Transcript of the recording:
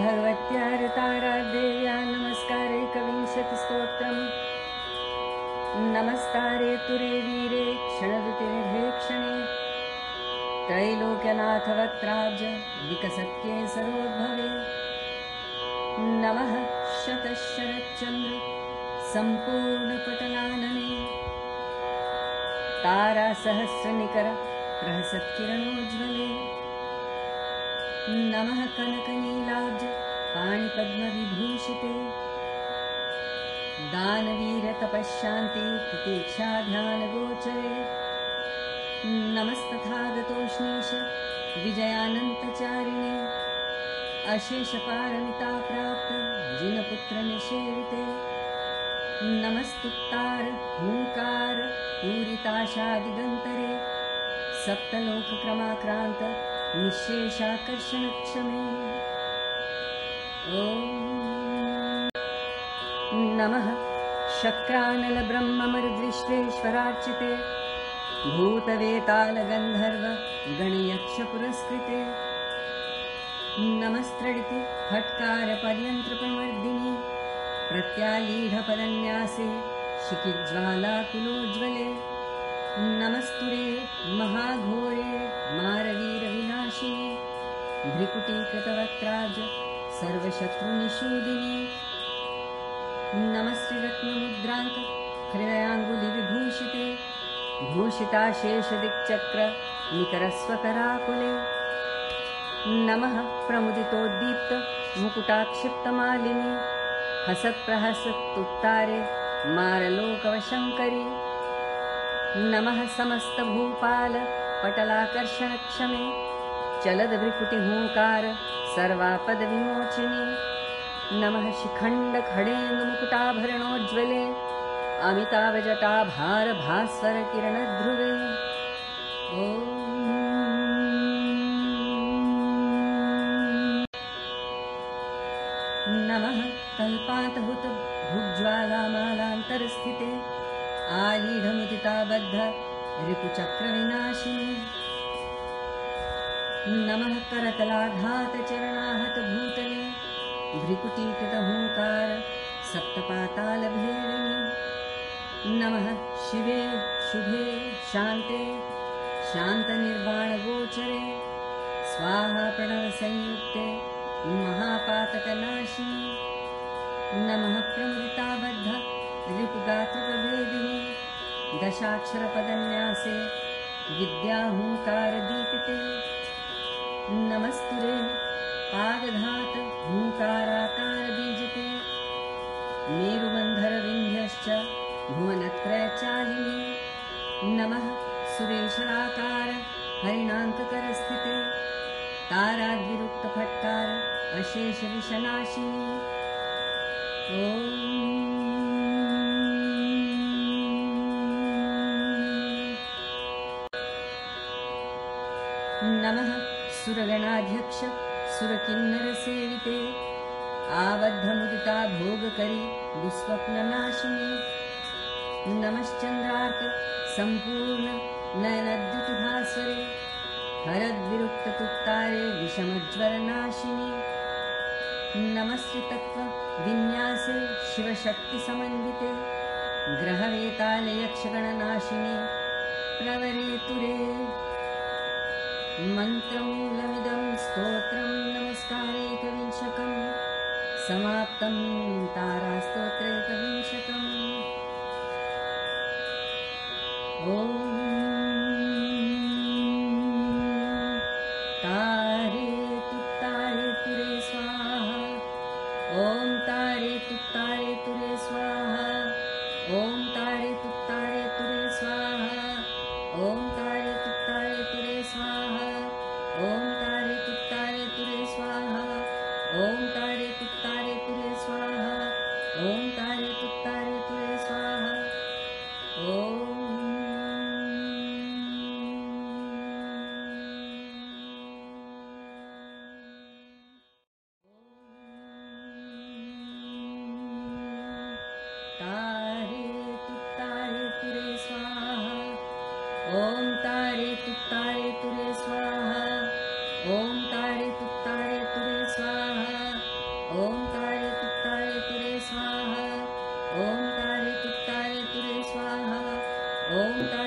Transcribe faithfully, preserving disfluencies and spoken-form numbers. भगवत्यारतारादेव्या नमस्कारे कविंशति स्तोत्रम् नमस्कारे तुरे वीरे क्षणदुतिनिधे क्षणे त्रैलोक्यनाथ वक्त्राब्ज विकसत्ये सर्वोद्भवे नमः शतशरच्चन्द्र सम्पूर्णपटलानने तारासहस्रनिकर प्रहसत्किरणोज्ज्वले नमः कनकनीलाब्ज पाणिपद्मविभूषिते दानवीरतपःशान्ति प्रतीक्षाध्यानगोचरे नमस्तथागतोष्णीश विजयानन्तचारिणे अशेषपारमिताप्राप्त जिनपुत्रनिषेविते नमस्तुत्तार हूंकार पूरिताशादिगन्तरे सप्तलोकक्रमाक्रान्त निःशेषाकर्षणक्षमे ॐ नमः शक्रानलब्रह्ममरुद्विश्वेश्वरार्चिते भूतवेतालगन्धर्व गणयक्षपुरस्कृते नमस्त्रिति फट्कारपर्यन्त्रप्रमर्दिनि प्रत्यालीढपदन्यासे शिखिज्वालाकुलोज्ज्वले नमस्तुरे महाघोरे मारवीरविनाशिने भ्रिकुटीकृतवक्त्राज सर्वशत्रुनिषूदिने नमस्ते रत्नमुद्राङ्क हृदयाङ्गुलिविभूषिते भूषिताशेषदिक्चक्र निकरस्वकराकुले नमः प्रमुदितोद्दीप्त मुकुटाक्षिप्तमालिनि हसत्प्रहसत्तुत्तारे मारलोकवशङ्करि नमः समस्तभूपाल पटलाकर्षणक्षमे चलदभ्रिकुटिहूङ्कार सर्वापदविमोचिनि नमः शिखण्डखडेन्दुमुकुटाभरणोज्ज्वले अमिताभजटाभारभास्वरकिरणध्रुवे ॐ नमः कल्पान्तहुतभुज्ज्वालामालान्तरस्थिते आलीढमुदिताबद्ध रिपुचक्रविनाशिनि नमः करतलाघातचरणाहतभूतले भ्रिकुटीकृतहूङ्कार सप्तपातालभेरिणि नमः शिवे शुभे शान्ते शान्तनिर्वाणगोचरे स्वाहा प्रणवसंयुक्ते महापातकनाशिनि नमः प्रमुदिताबद्ध रिपुगात्रप्रभेदिनि दशाक्षरपदन्यासे विद्याहूङ्कारदीपिते नमस्तुरे पादधात हूङ्काराकारबीजिते मेरुबन्धरविन्ध्यश्च भुवनत्रयचालिनि नमः सुरेशराकार हरिणाङ्ककरस्थिते ताराद्विरुक्तफट्कार अशेषविषनाशिनि ॐ नमः सुरगणाध्यक्ष सुरकिन्नरसेविते आवद्धमुदिता भोगकरी दुःस्वप्ननाशिनि नमश्चन्द्रार्क सम्पूर्ण नयनद्युतिभास्वरे हरद्विरुक्ततुत्तारे विषमज्वरनाशिनि नमस्त्रितत्वविन्यासे शिवशक्तिसमन्विते ग्रहवेतालयक्षगणनाशिनि प्रवरे तुरे मन्त्रमूलमिदं स्तोत्रं नमस्कारैकविंशकं समाप्तं तारास्तोत्रैकविंशकम् ॐ तारे तुत्तारे तुरे स्वाहा ॐ तारे तुत्तारे तुरे स्वाहा ॐ तारे तुत्तारे तुरे स्वाहा ॐ तारे तुत्तारे तुरे स्वाहा ॐ तारे तुत्तारे तुरे स्वाहा ॐ तारे तुत्तारे तुरे स्वाहा ॐ तारे तुत्तारे तुरे स्वाहा ॐ तारे तुरे स्वाहा, ओम तारे तुत्तारे तुरे स्वाहा, ओम तारे तुत्तारे तुरे स्वाहा, ओम तारे तुत्तारे तुरे स्वाहा, ओम